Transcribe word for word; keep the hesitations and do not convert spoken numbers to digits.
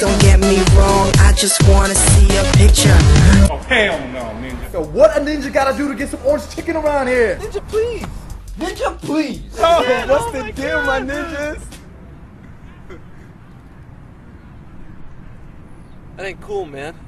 don't get me wrong, I just wanna see a picture. Oh, hell no, ninja. So what a ninja gotta do to get some orange chicken around here? Ninja, please! Ninja, please! Oh, yeah, what's oh the my deal, God. My ninjas? That ain't cool, man.